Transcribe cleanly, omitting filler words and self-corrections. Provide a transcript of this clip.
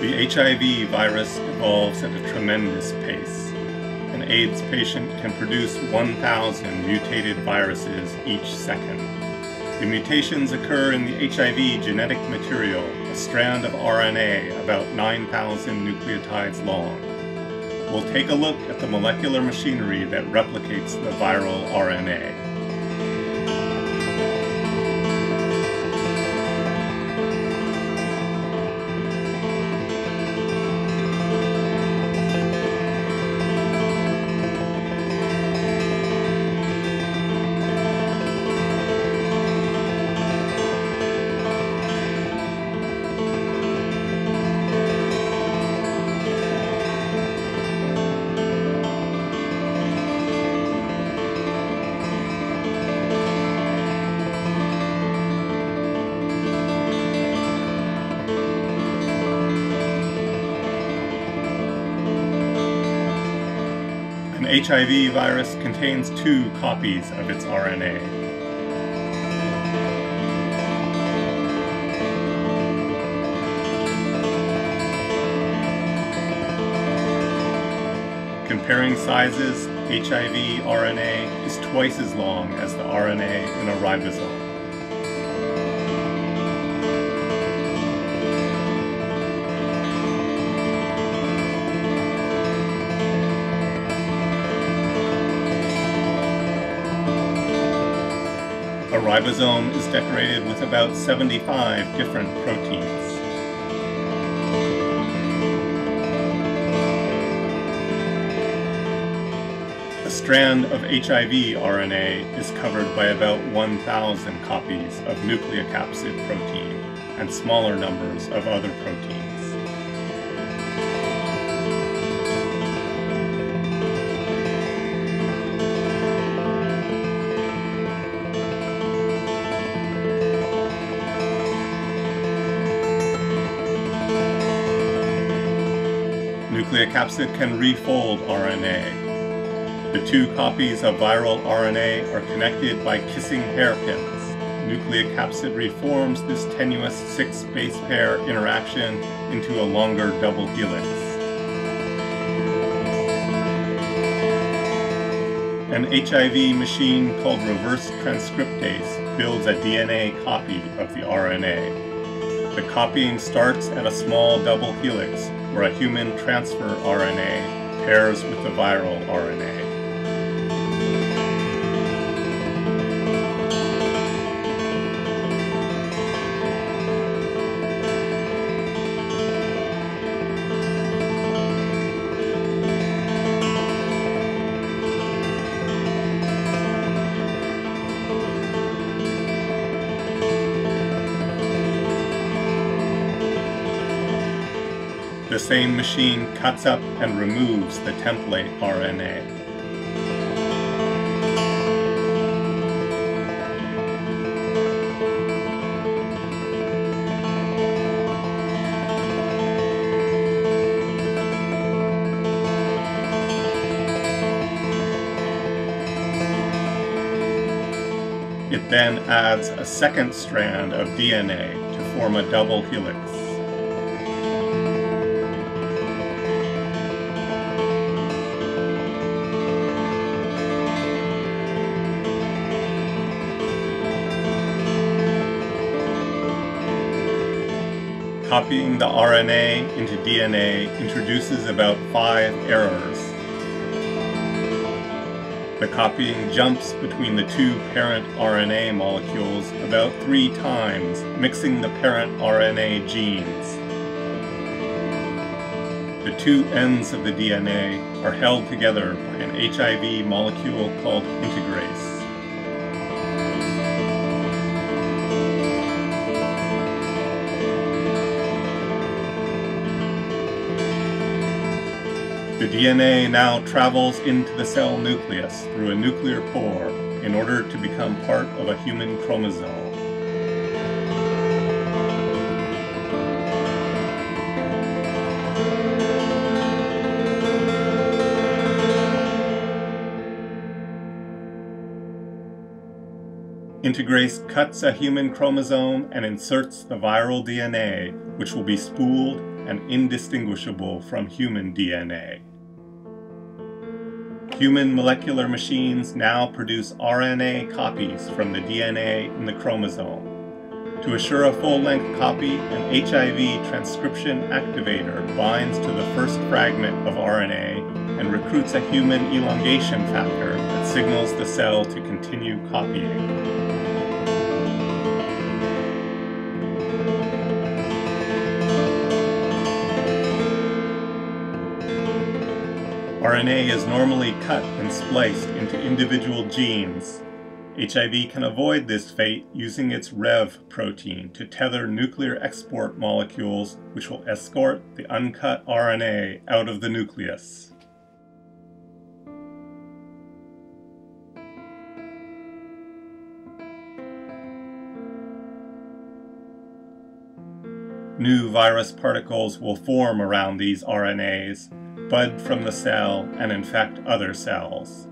The HIV virus evolves at a tremendous pace. An AIDS patient can produce 1,000 mutated viruses each second. The mutations occur in the HIV genetic material, a strand of RNA about 9,000 nucleotides long. We'll take a look at the molecular machinery that replicates the viral RNA. An HIV virus contains 2 copies of its RNA. Comparing sizes, HIV RNA is twice as long as the RNA in a ribosome. A ribosome is decorated with about 75 different proteins. A strand of HIV RNA is covered by about 1,000 copies of nucleocapsid protein and smaller numbers of other proteins. Nucleocapsid can refold RNA. The 2 copies of viral RNA are connected by kissing hairpins. Nucleocapsid reforms this tenuous 6 base pair interaction into a longer double helix. An HIV machine called reverse transcriptase builds a DNA copy of the RNA. The copying starts at a small double helix, where a human transfer RNA pairs with the viral RNA. The same machine cuts up and removes the template RNA. It then adds a second strand of DNA to form a double helix. Copying the RNA into DNA introduces about 5 errors. The copying jumps between the 2 parent RNA molecules about 3 times, mixing the parent RNA genes. The 2 ends of the DNA are held together by an HIV molecule called integrase. The DNA now travels into the cell nucleus through a nuclear pore in order to become part of a human chromosome. Integrase cuts a human chromosome and inserts the viral DNA, which will be spooled and indistinguishable from human DNA. Human molecular machines now produce RNA copies from the DNA in the chromosome. To assure a full-length copy, an HIV transcription activator binds to the first fragment of RNA and recruits a human elongation factor that signals the cell to continue copying. RNA is normally cut and spliced into individual genes. HIV can avoid this fate using its REV protein to tether nuclear export molecules, which will escort the uncut RNA out of the nucleus. New virus particles will form around these RNAs, bud from the cell, and infect other cells.